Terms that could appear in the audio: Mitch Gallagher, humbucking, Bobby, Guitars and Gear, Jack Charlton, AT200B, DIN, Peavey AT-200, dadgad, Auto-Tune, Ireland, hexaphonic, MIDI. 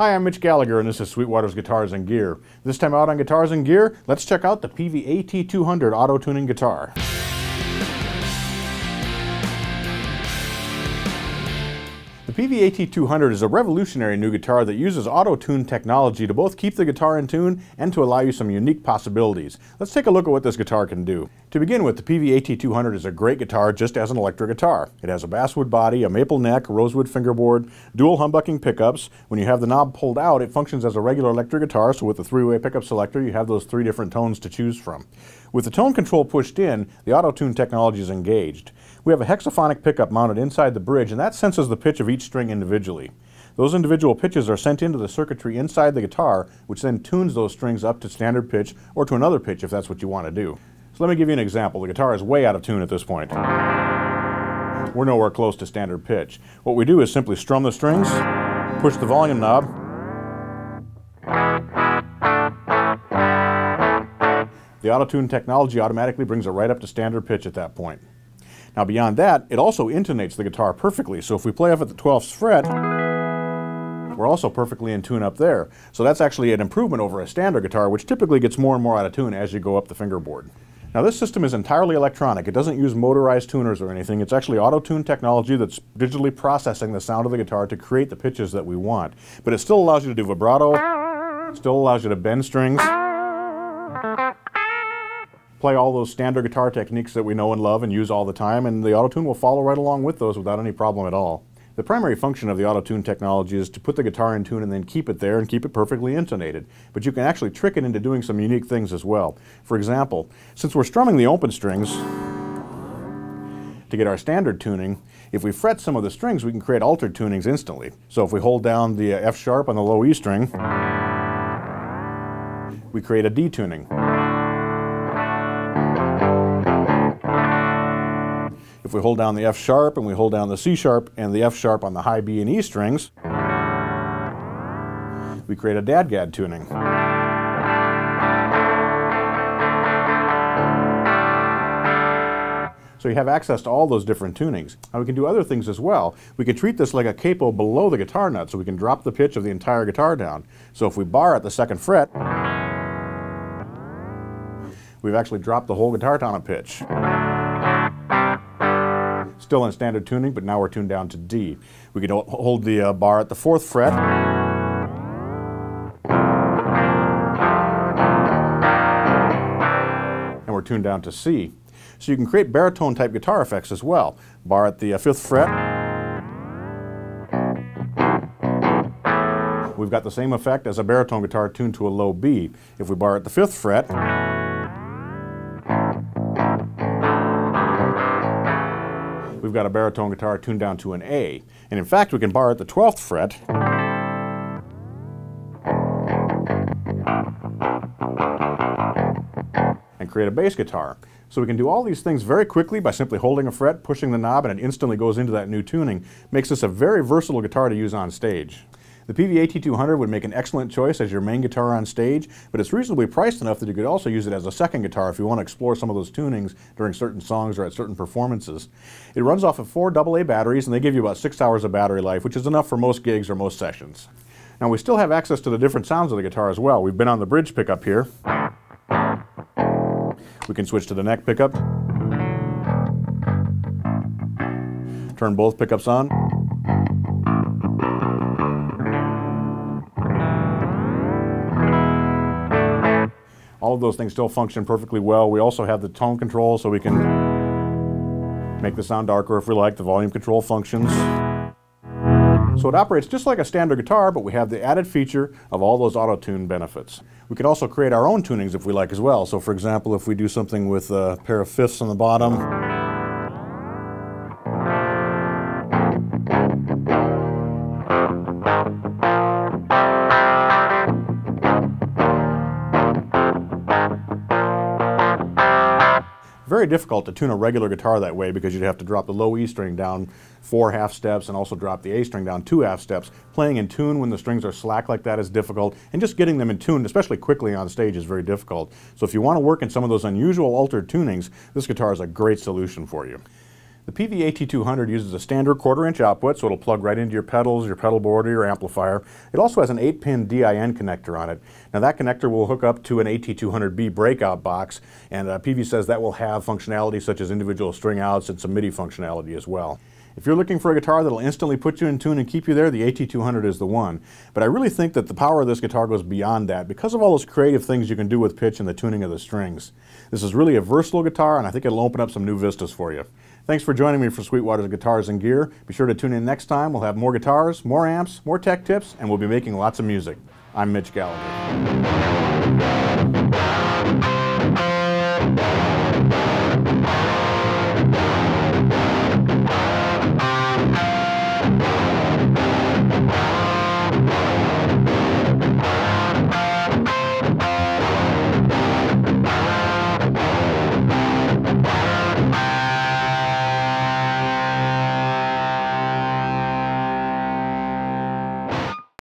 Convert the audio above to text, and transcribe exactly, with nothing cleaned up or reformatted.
Hi, I'm Mitch Gallagher, and this is Sweetwater's Guitars and Gear. This time out on Guitars and Gear, let's check out the Peavey A T two hundred auto-tuning guitar. The Peavey A T two hundred is a revolutionary new guitar that uses auto-tune technology to both keep the guitar in tune and to allow you some unique possibilities. Let's take a look at what this guitar can do. To begin with, the Peavey A T two hundred is a great guitar just as an electric guitar. It has a basswood body, a maple neck, rosewood fingerboard, dual humbucking pickups. When you have the knob pulled out, it functions as a regular electric guitar, so with the three-way pickup selector, you have those three different tones to choose from. With the tone control pushed in, the auto-tune technology is engaged. We have a hexaphonic pickup mounted inside the bridge, and that senses the pitch of each string individually. Those individual pitches are sent into the circuitry inside the guitar, which then tunes those strings up to standard pitch or to another pitch if that's what you want to do. So let me give you an example. The guitar is way out of tune at this point. We're nowhere close to standard pitch. What we do is simply strum the strings, push the volume knob, the auto-tune technology automatically brings it right up to standard pitch at that point. Now beyond that, it also intonates the guitar perfectly, so if we play off at the twelfth fret, we're also perfectly in tune up there. So that's actually an improvement over a standard guitar, which typically gets more and more out of tune as you go up the fingerboard. Now this system is entirely electronic. It doesn't use motorized tuners or anything. It's actually auto-tune technology that's digitally processing the sound of the guitar to create the pitches that we want. But it still allows you to do vibrato, still allows you to bend strings, play all those standard guitar techniques that we know and love and use all the time, and the auto-tune will follow right along with those without any problem at all. The primary function of the auto-tune technology is to put the guitar in tune and then keep it there and keep it perfectly intonated. But you can actually trick it into doing some unique things as well. For example, since we're strumming the open strings to get our standard tuning, if we fret some of the strings, we can create altered tunings instantly. So if we hold down the F sharp on the low E string, we create a D tuning. If we hold down the F sharp and we hold down the C sharp and the F sharp on the high B and E strings, we create a dadgad tuning. So you have access to all those different tunings. Now we can do other things as well. We can treat this like a capo below the guitar nut, so we can drop the pitch of the entire guitar down. So if we bar at the second fret, we've actually dropped the whole guitar down a pitch. Still in standard tuning, but now we're tuned down to D. We can hold the uh, bar at the fourth fret. And we're tuned down to C. So you can create baritone type guitar effects as well. Bar at the uh, fifth fret. We've got the same effect as a baritone guitar tuned to a low B. If we bar at the fifth fret, we've got a baritone guitar tuned down to an A. And in fact, we can bar at the twelfth fret. And create a bass guitar. So we can do all these things very quickly by simply holding a fret, pushing the knob, and it instantly goes into that new tuning. Makes this a very versatile guitar to use on stage. The Peavey A T two hundred would make an excellent choice as your main guitar on stage, but it's reasonably priced enough that you could also use it as a second guitar if you want to explore some of those tunings during certain songs or at certain performances. It runs off of four double A batteries, and they give you about six hours of battery life, which is enough for most gigs or most sessions. Now we still have access to the different sounds of the guitar as well. We've been on the bridge pickup here. We can switch to the neck pickup. Turn both pickups on. All of those things still function perfectly well. We also have the tone control, so we can make the sound darker if we like. The volume control functions. So it operates just like a standard guitar, but we have the added feature of all those auto-tune benefits. We could also create our own tunings if we like as well. So for example, if we do something with a pair of fifths on the bottom, very difficult to tune a regular guitar that way because you'd have to drop the low E string down four half steps and also drop the A string down two half steps. Playing in tune when the strings are slack like that is difficult, and just getting them in tune, especially quickly on stage, is very difficult. So if you want to work in some of those unusual altered tunings, this guitar is a great solution for you. The Peavey A T two hundred uses a standard quarter-inch output, so it'll plug right into your pedals, your pedal board, or your amplifier. It also has an eight-pin D I N connector on it. Now that connector will hook up to an A T two hundred B breakout box, and uh, Peavey says that will have functionality such as individual string outs and some MIDI functionality as well. If you're looking for a guitar that'll instantly put you in tune and keep you there, the A T two hundred is the one. But I really think that the power of this guitar goes beyond that because of all those creative things you can do with pitch and the tuning of the strings. This is really a versatile guitar, and I think it'll open up some new vistas for you. Thanks for joining me for Sweetwater's Guitars and Gear. Be sure to tune in next time. We'll have more guitars, more amps, more tech tips, and we'll be making lots of music. I'm Mitch Gallagher.